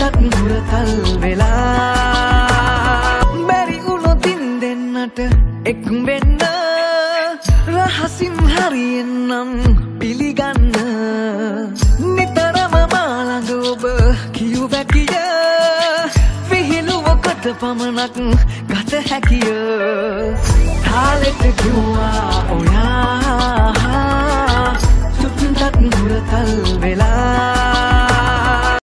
Tắt mưa thân về la